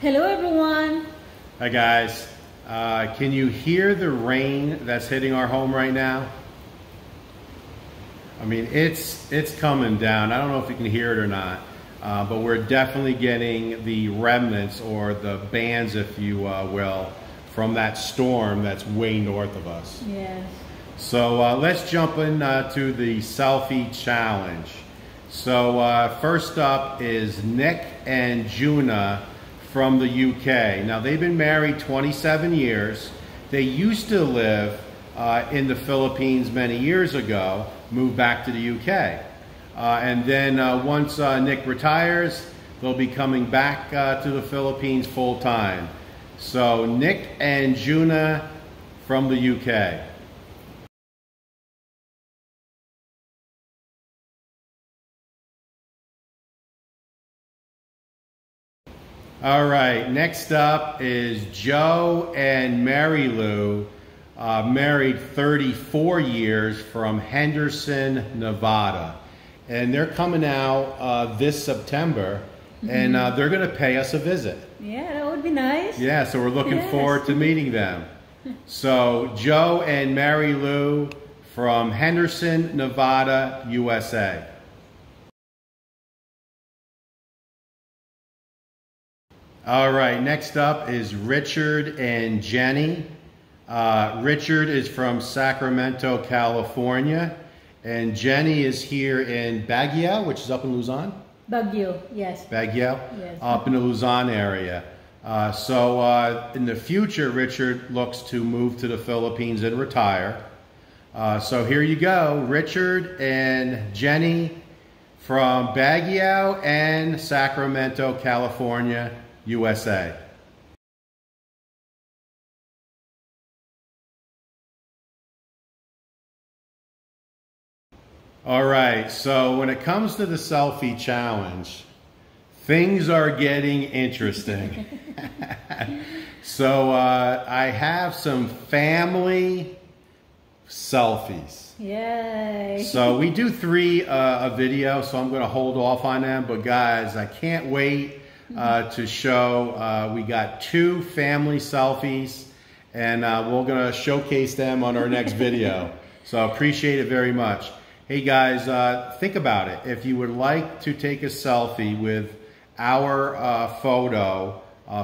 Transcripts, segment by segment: Hello everyone. Hi guys. Can you hear the rain that's hitting our home right now? I mean, it's coming down. I don't know if you can hear it or not, but we're definitely getting the remnants or the bands, if you will, from that storm that's way north of us. Yes. So let's jump in to the selfie challenge. So first up is Nick and Juna from the UK. Now they've been married 27 years. They used to live in the Philippines many years ago, moved back to the UK. And then once Nick retires, they'll be coming back to the Philippines full time. So Nick and Juna from the UK. All right, next up is Joe and Mary Lou, married 34 years from Henderson, Nevada. And they're coming out this September, and they're going to pay us a visit. Yeah, that would be nice. Yeah, so we're looking forward to meeting them. So Joe and Mary Lou from Henderson, Nevada, USA. All right, next up is Richard and Jenny. Richard is from Sacramento, California, and Jenny is here in Baguio, which is up in Luzon? Baguio, yes. Baguio? Yes. Up in the Luzon area. So in the future, Richard looks to move to the Philippines and retire. So here you go, Richard and Jenny from Baguio and Sacramento, California, USA. All right, so when it comes to the selfie challenge, things are getting interesting. So I have some family selfies. Yay. So we do three a video, so I'm going to hold off on them. But guys, I can't wait to show. We got two family selfies, and we're going to showcase them on our next video. So I appreciate it very much. Hey guys, think about it. If you would like to take a selfie with our photo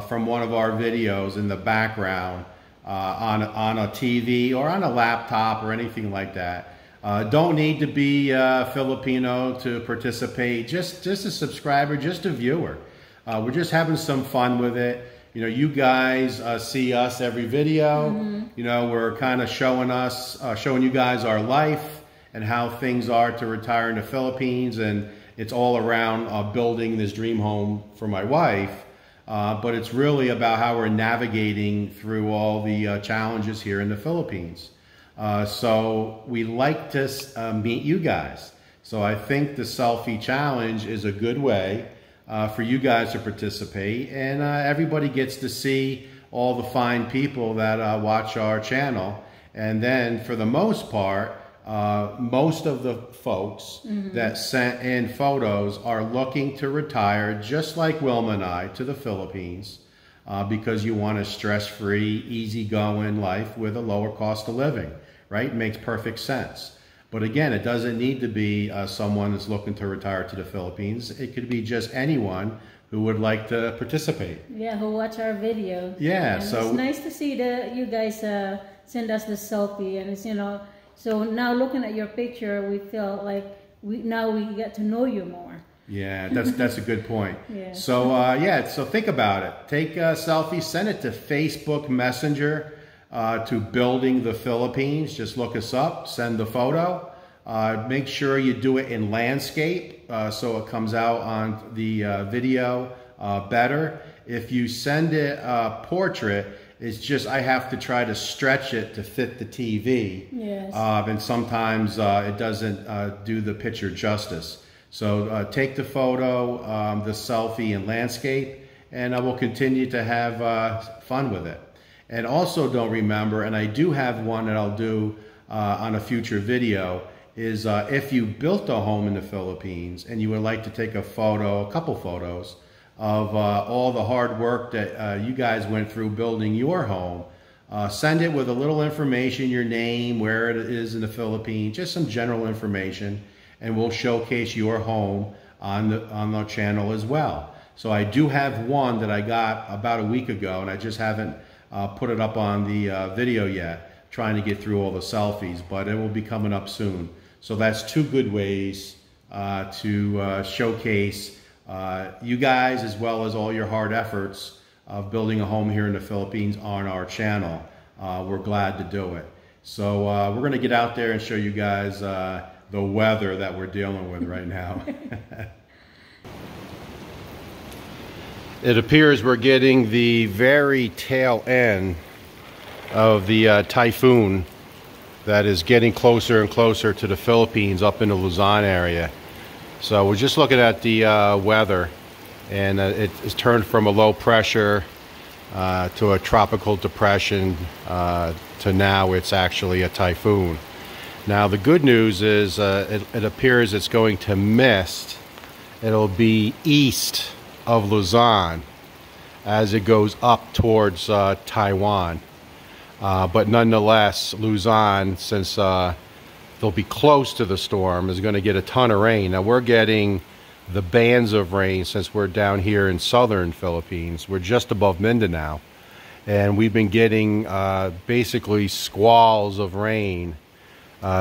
from one of our videos in the background on a TV or on a laptop or anything like that, don't need to be Filipino to participate. Just a subscriber, just a viewer. We're just having some fun with it. You know, you guys see us every video. You know, we're kind of showing you guys our life and how things are to retire in the Philippines, and it's all around building this dream home for my wife, but it's really about how we're navigating through all the challenges here in the Philippines. So we like to meet you guys. So I think the selfie challenge is a good way for you guys to participate, and everybody gets to see all the fine people that watch our channel. And then for the most part, most of the folks that sent in photos are looking to retire, just like Wilma and I, to the Philippines, because you want a stress-free, easygoing life with a lower cost of living, right? Makes perfect sense. But again, it doesn't need to be someone that's looking to retire to the Philippines. It could be just anyone who would like to participate. Yeah, who watch our video. Yeah, and so it's nice to see that you guys send us the selfie, and it's, you know, so now looking at your picture, we feel like now we get to know you more. Yeah, that's a good point. Yeah. So yeah, so think about it. Take a selfie, send it to Facebook Messenger to Building the Philippines. Just look us up, send the photo. Make sure you do it in landscape so it comes out on the video better. If you send it portrait, it's just I have to try to stretch it to fit the TV. Yes. And sometimes it doesn't do the picture justice. So take the photo, the selfie, and landscape, and I will continue to have fun with it. And also don't remember, and I do have one that I'll do on a future video, is if you built a home in the Philippines and you would like to take a photo, a couple photos, of all the hard work that you guys went through building your home. Send it with a little information, your name, where it is in the Philippines, just some general information, and we'll showcase your home on the channel as well. So I do have one that I got about a week ago, and I just haven't put it up on the video yet, trying to get through all the selfies, but it will be coming up soon. So that's two good ways to showcase you guys, as well as all your hard efforts of building a home here in the Philippines on our channel. We're glad to do it. So we're going to get out there and show you guys the weather that we're dealing with right now. It appears we're getting the very tail end of the typhoon that is getting closer and closer to the Philippines up in the Luzon area. So we're just looking at the weather, and it has turned from a low pressure to a tropical depression to now it's actually a typhoon. Now the good news is it appears it's going to mist. It'll be east of Luzon as it goes up towards Taiwan. But nonetheless, Luzon, since they'll be close to the storm, is going to get a ton of rain. Now we're getting the bands of rain since we're down here in southern Philippines. We're just above Mindanao, and we've been getting basically squalls of rain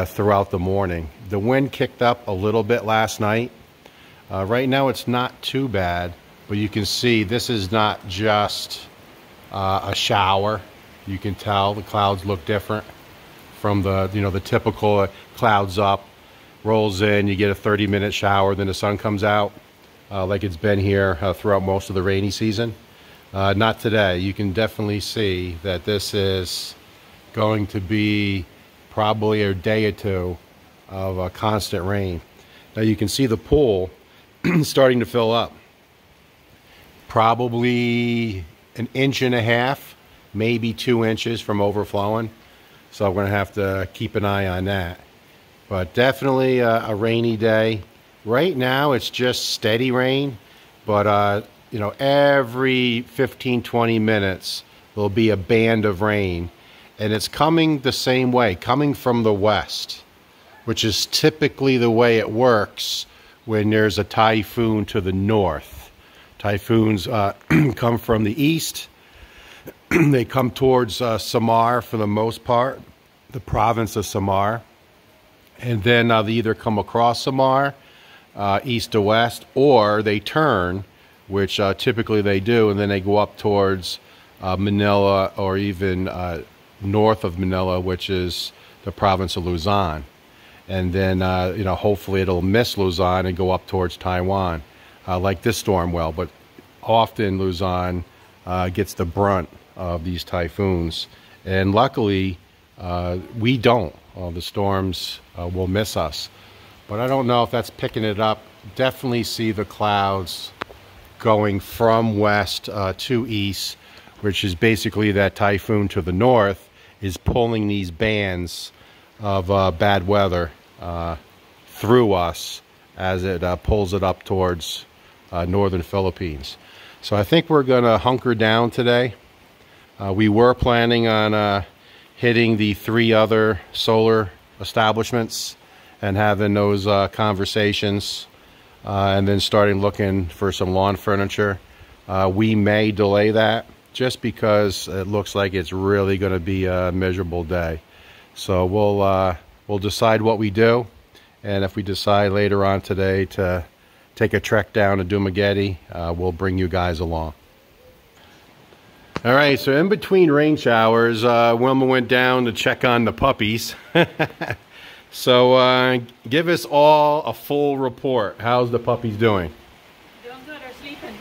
throughout the morning. The wind kicked up a little bit last night. Right now it's not too bad, but you can see this is not just a shower. You can tell the clouds look different from the, you know, the typical clouds up, rolls in, you get a 30-minute shower, then the sun comes out, like it's been here throughout most of the rainy season. Not today. You can definitely see that this is going to be probably a day or two of constant rain. Now you can see the pool starting to fill up. Probably an inch and a half, maybe 2 inches from overflowing. So I'm going to have to keep an eye on that. But definitely a rainy day. Right now it's just steady rain, but you know, every 15-20 minutes there'll be a band of rain, and it's coming the same way, coming from the west, which is typically the way it works when there's a typhoon to the north. Typhoons come from the east. They come towards Samar for the most part, the province of Samar. And then they either come across Samar, east to west, or they turn, which typically they do, and then they go up towards Manila, or even north of Manila, which is the province of Luzon. And then, you know, hopefully it'll miss Luzon and go up towards Taiwan, like this storm will. But often Luzon gets the brunt of these typhoons. And luckily, we don't. The storms will miss us, but I don't know if that's picking it up. Definitely see the clouds going from west to east, which is basically that typhoon to the north is pulling these bands of bad weather through us as it pulls it up towards northern Philippines. So I think we're gonna hunker down today. We were planning on hitting the 3 other solar establishments and having those conversations, and then starting looking for some lawn furniture. We may delay that just because it looks like it's really going to be a miserable day. So we'll decide what we do, and if we decide later on today to take a trek down to Dumaguete, we'll bring you guys along. All right, so in between rain showers, Wilma went down to check on the puppies. So give us all a full report. How's the puppies doing? Doing good. They're sleeping.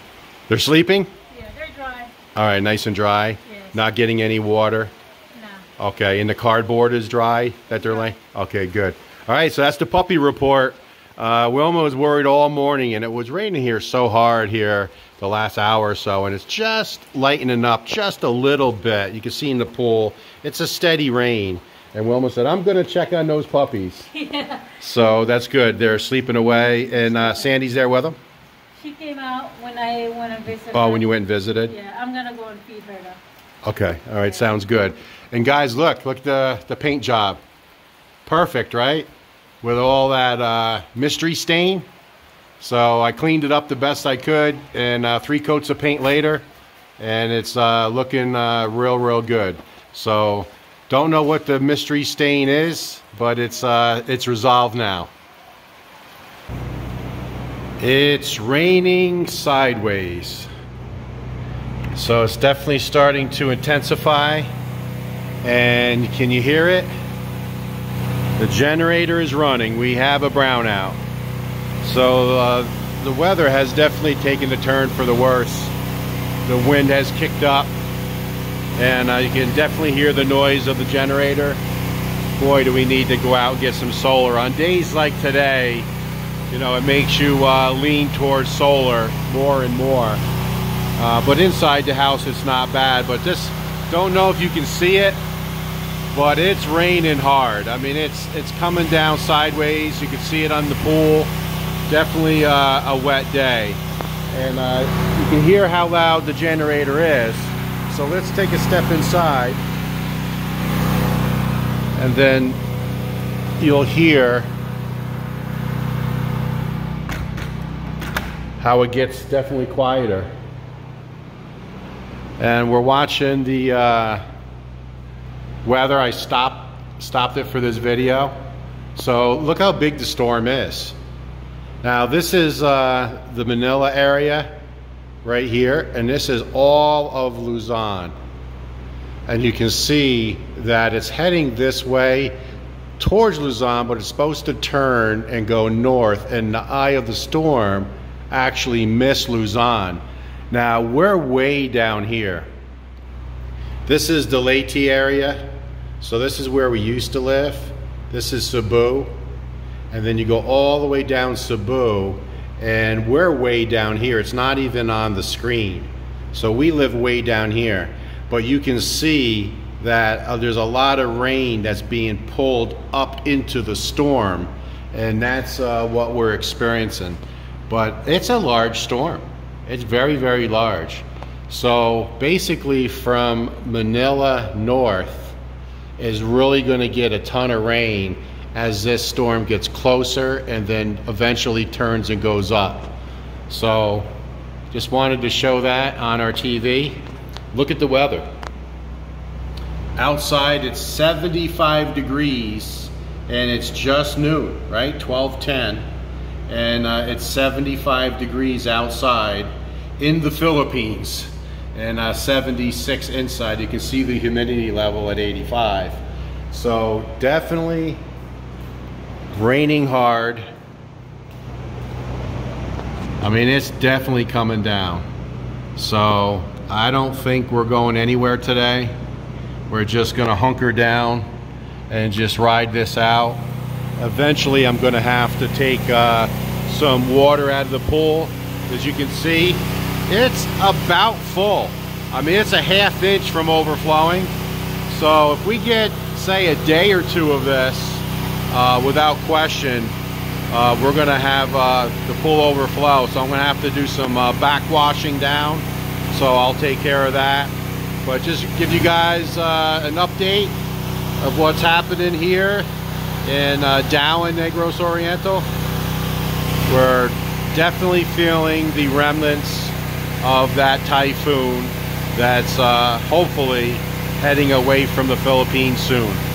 They're sleeping? Yeah, they're dry. All right, nice and dry? Yes. Not getting any water? No. Okay, and the cardboard is dry that they're laying? Okay, good. All right, so that's the puppy report. Wilma was worried all morning, and it was raining here so hard here the last hour or so, and it's just lightening up just a little bit. You can see in the pool, it's a steady rain. And Wilma said, I'm going to check on those puppies. Yeah. So that's good. They're sleeping away, and Sandy's there with them? She came out when I went and visited. Oh, when you went and visited? Yeah, I'm going to go and feed her now. Okay, all right, sounds good. And guys, look at the paint job. Perfect, right? With all that mystery stain. So I cleaned it up the best I could, and 3 coats of paint later, and it's looking real good. So don't know what the mystery stain is, but it's resolved now. It's raining sideways, so it's definitely starting to intensify. And can you hear it? The generator is running. We have a brownout. So the weather has definitely taken a turn for the worse. The wind has kicked up, and you can definitely hear the noise of the generator. Boy, do we need to go out and get some solar. On days like today, you know, it makes you lean towards solar more and more. But inside the house, it's not bad. But this, don't know if you can see it, but it's raining hard. I mean, it's coming down sideways. You can see it on the pool. Definitely a wet day. And you can hear how loud the generator is. So let's take a step inside, and then you'll hear how it gets definitely quieter. And we're watching the weather. I stopped it for this video. So look how big the storm is. Now this is the Manila area right here, and this is all of Luzon. And you can see that it's heading this way towards Luzon, but it's supposed to turn and go north, and the eye of the storm actually missed Luzon. Now we're way down here. This is the Leyte area, so this is where we used to live. This is Cebu, and then you go all the way down Cebu, and we're way down here. It's not even on the screen. So we live way down here, but you can see that there's a lot of rain that's being pulled up into the storm, and that's what we're experiencing. But it's a large storm. It's very large. So basically from Manila north is really going to get a ton of rain as this storm gets closer and then eventually turns and goes up. So just wanted to show that on our TV. Look at the weather. Outside it's 75 degrees and it's just noon, right? 12:10, and it's 75 degrees outside in the Philippines, and 76 inside. You can see the humidity level at 85. So definitely raining hard. I mean, it's definitely coming down. So I don't think we're going anywhere today. We're just gonna hunker down and just ride this out. Eventually I'm gonna have to take some water out of the pool. As you can see, it's about full. I mean, it's a ½ inch from overflowing. So if we get, say, a day or two of this, without question, we're gonna have the pool overflow. So I'm gonna have to do some backwashing down. So I'll take care of that. But just give you guys an update of what's happening here in Dauin, Negros Oriental. We're definitely feeling the remnants of that typhoon that's hopefully heading away from the Philippines soon.